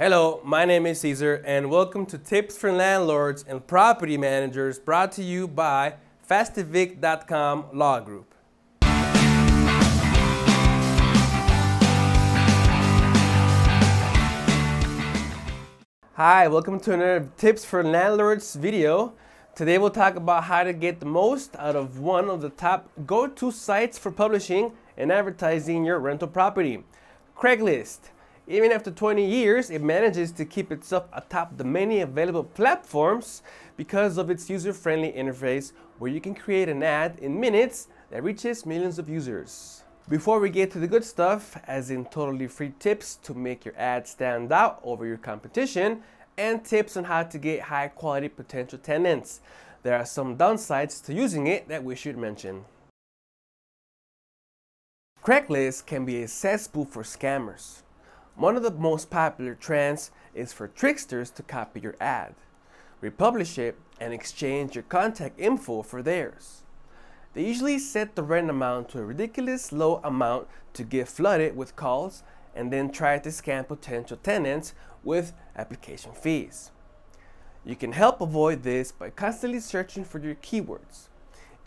Hello, my name is Cesar and welcome to Tips for Landlords and Property Managers, brought to you by FastEvict.com Law Group. Hi, welcome to another Tips for Landlords video. Today we'll talk about how to get the most out of one of the top go-to sites for publishing and advertising your rental property, Craigslist. Even after 20 years, it manages to keep itself atop the many available platforms because of its user-friendly interface, where you can create an ad in minutes that reaches millions of users. Before we get to the good stuff, as in totally free tips to make your ad stand out over your competition, and tips on how to get high-quality potential tenants, there are some downsides to using it that we should mention. Craigslist can be a cesspool for scammers. One of the most popular trends is for tricksters to copy your ad, republish it, and exchange your contact info for theirs. They usually set the rent amount to a ridiculous low amount to get flooded with calls and then try to scam potential tenants with application fees. You can help avoid this by constantly searching for your keywords.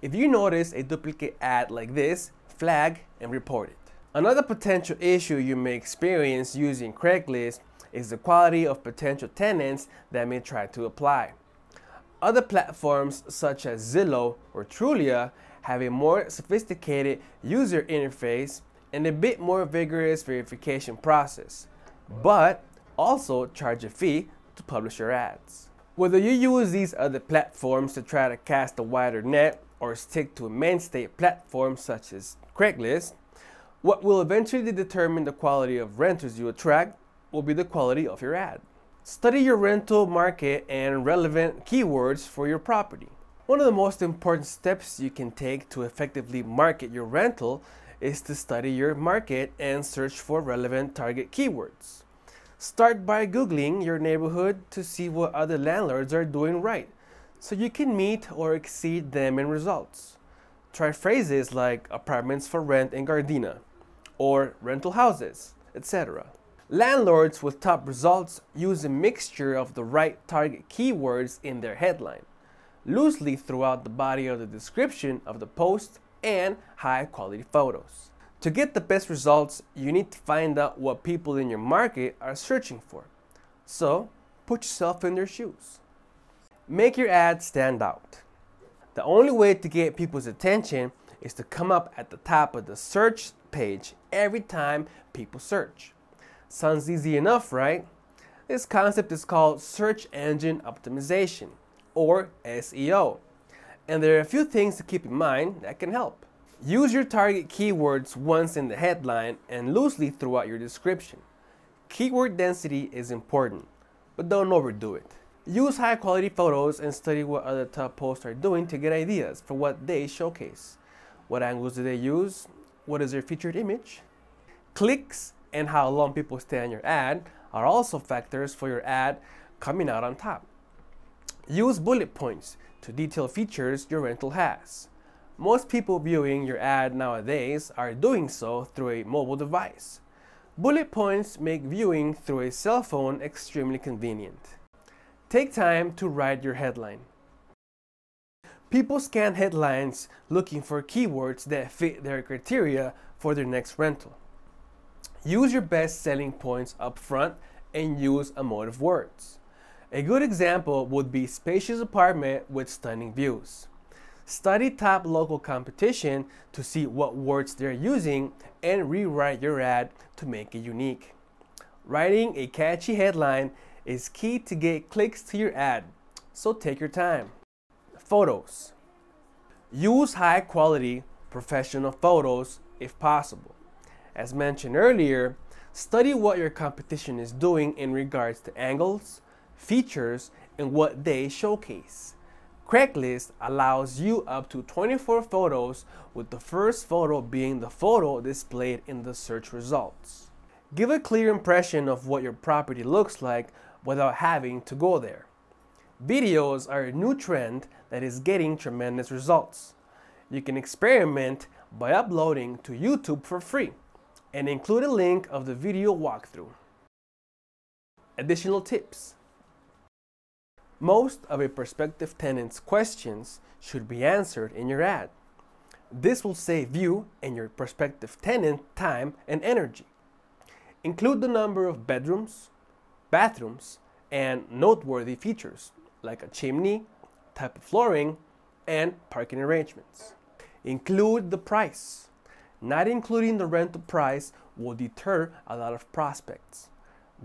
If you notice a duplicate ad like this, flag and report it. Another potential issue you may experience using Craigslist is the quality of potential tenants that may try to apply. Other platforms such as Zillow or Trulia have a more sophisticated user interface and a bit more vigorous verification process, but also charge a fee to publish your ads. Whether you use these other platforms to try to cast a wider net or stick to a mainstay platform such as Craigslist, what will eventually determine the quality of renters you attract will be the quality of your ad. Study your rental market and relevant keywords for your property. One of the most important steps you can take to effectively market your rental is to study your market and search for relevant target keywords. Start by Googling your neighborhood to see what other landlords are doing right, so you can meet or exceed them in results. Try phrases like apartments for rent in Gardena, or rental houses, etc. Landlords with top results use a mixture of the right target keywords in their headline, loosely throughout the body of the description of the post, and high-quality photos. To get the best results, you need to find out what people in your market are searching for. So, put yourself in their shoes. Make your ad stand out. The only way to get people's attention is to come up at the top of the search page every time people search. Sounds easy enough, right? This concept is called search engine optimization, or SEO. And there are a few things to keep in mind that can help. Use your target keywords once in the headline and loosely throughout your description. Keyword density is important, but don't overdo it. Use high-quality photos and study what other top posts are doing to get ideas for what they showcase. What angles do they use? What is their featured image? Clicks and how long people stay on your ad are also factors for your ad coming out on top. Use bullet points to detail features your rental has. Most people viewing your ad nowadays are doing so through a mobile device. Bullet points make viewing through a cell phone extremely convenient. Take time to write your headline. People scan headlines looking for keywords that fit their criteria for their next rental. Use your best selling points up front and use emotive words. A good example would be spacious apartment with stunning views. Study top local competition to see what words they're using and rewrite your ad to make it unique. Writing a catchy headline is key to get clicks to your ad, so take your time. Photos. Use high-quality, professional photos if possible. As mentioned earlier, study what your competition is doing in regards to angles, features, and what they showcase. Craigslist allows you up to 24 photos, with the first photo being the photo displayed in the search results. Give a clear impression of what your property looks like without having to go there. Videos are a new trend that is getting tremendous results. You can experiment by uploading to YouTube for free and include a link of the video walkthrough. Additional tips. Most of a prospective tenant's questions should be answered in your ad. This will save you and your prospective tenant time and energy. Include the number of bedrooms, bathrooms, and noteworthy features like a chimney, type of flooring, and parking arrangements. Include the price. Not including the rental price will deter a lot of prospects.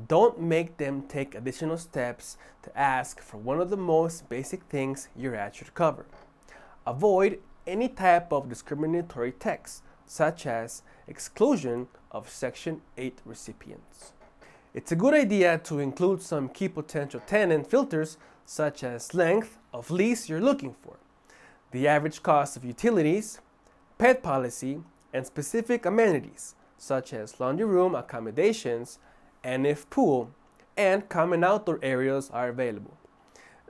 Don't make them take additional steps to ask for one of the most basic things your ad should cover. Avoid any type of discriminatory text, such as exclusion of Section 8 recipients. It's a good idea to include some key potential tenant filters, such as length of lease you're looking for, the average cost of utilities, pet policy, and specific amenities, such as laundry room accommodations, and if pool and common outdoor areas are available.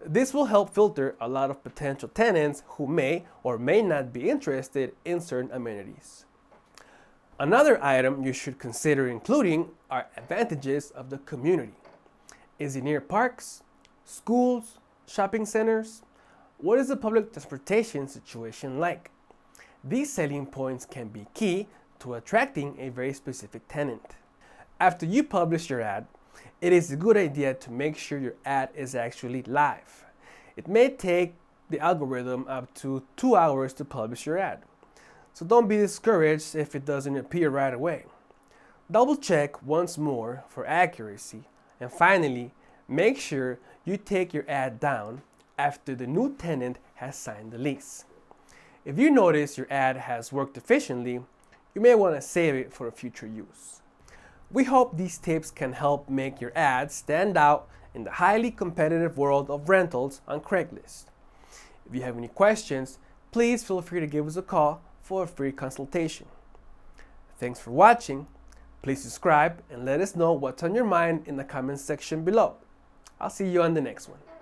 This will help filter a lot of potential tenants who may or may not be interested in certain amenities. Another item you should consider including are advantages of the community. Is it near parks, schools, shopping centers? What is the public transportation situation like? These selling points can be key to attracting a very specific tenant. After you publish your ad, it is a good idea to make sure your ad is actually live. It may take the algorithm up to 2 hours to publish your ad, so don't be discouraged if it doesn't appear right away. Double check once more for accuracy, and finally, make sure you take your ad down after the new tenant has signed the lease. If you notice your ad has worked efficiently, you may want to save it for future use. We hope these tips can help make your ad stand out in the highly competitive world of rentals on Craigslist. If you have any questions, please feel free to give us a call for a free consultation. Thanks for watching. Please subscribe and let us know what's on your mind in the comments section below. I'll see you on the next one.